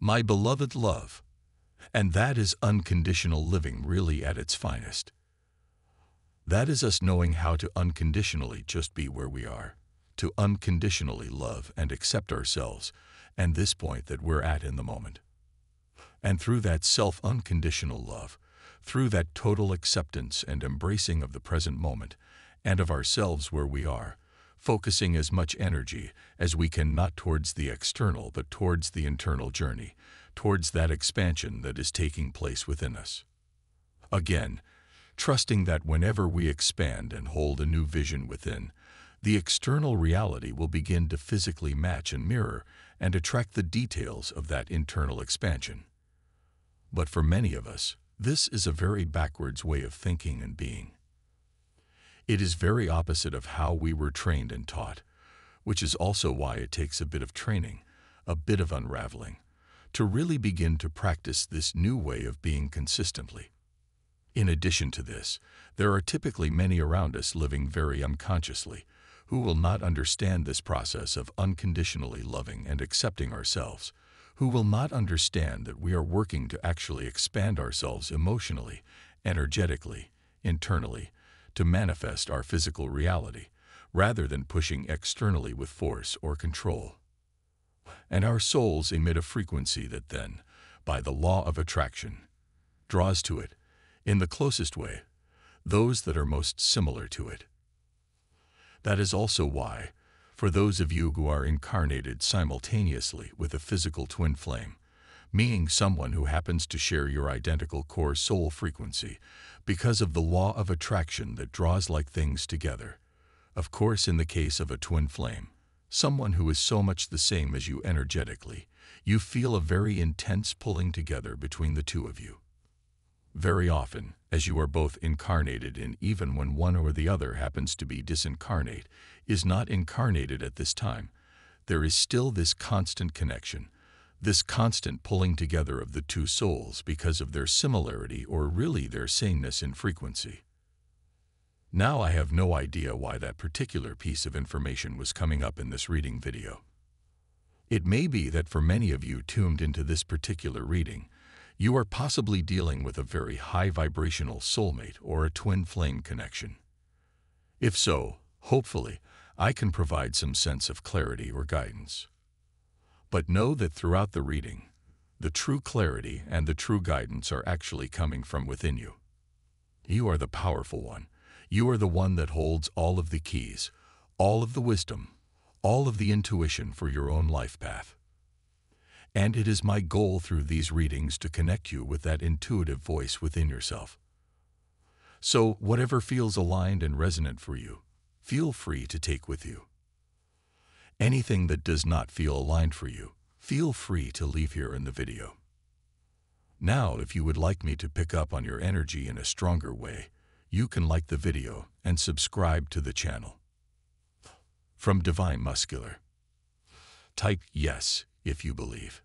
my beloved love. And that is unconditional living really at its finest. That is us knowing how to unconditionally just be where we are, to unconditionally love and accept ourselves and this point that we're at in the moment. And through that self-unconditional love, through that total acceptance and embracing of the present moment and of ourselves where we are, focusing as much energy as we can not towards the external but towards the internal journey, towards that expansion that is taking place within us. Again, trusting that whenever we expand and hold a new vision within, the external reality will begin to physically match and mirror and attract the details of that internal expansion. But for many of us, this is a very backwards way of thinking and being. It is very opposite of how we were trained and taught, which is also why it takes a bit of training, a bit of unraveling, to really begin to practice this new way of being consistently. In addition to this, there are typically many around us living very unconsciously, who will not understand this process of unconditionally loving and accepting ourselves, who will not understand that we are working to actually expand ourselves emotionally, energetically, internally, to manifest our physical reality, rather than pushing externally with force or control. And our souls emit a frequency that then, by the law of attraction, draws to it, in the closest way, those that are most similar to it. That is also why, for those of you who are incarnated simultaneously with a physical twin flame, meaning someone who happens to share your identical core soul frequency, because of the law of attraction that draws like things together, of course in the case of a twin flame, someone who is so much the same as you energetically, you feel a very intense pulling together between the two of you. Very often, as you are both incarnated and even when one or the other happens to be disincarnate, is not incarnated at this time, there is still this constant connection, this constant pulling together of the two souls because of their similarity or really their sameness in frequency. Now I have no idea why that particular piece of information was coming up in this reading video. It may be that for many of you tuned into this particular reading, you are possibly dealing with a very high vibrational soulmate or a twin flame connection. If so, hopefully, I can provide some sense of clarity or guidance. But know that throughout the reading, the true clarity and the true guidance are actually coming from within you. You are the powerful one. You are the one that holds all of the keys, all of the wisdom, all of the intuition for your own life path. And it is my goal through these readings to connect you with that intuitive voice within yourself. So, whatever feels aligned and resonant for you, feel free to take with you. Anything that does not feel aligned for you, feel free to leave here in the video. Now, if you would like me to pick up on your energy in a stronger way, you can like the video and subscribe to the channel. From Divine Muscular. Type yes if you believe.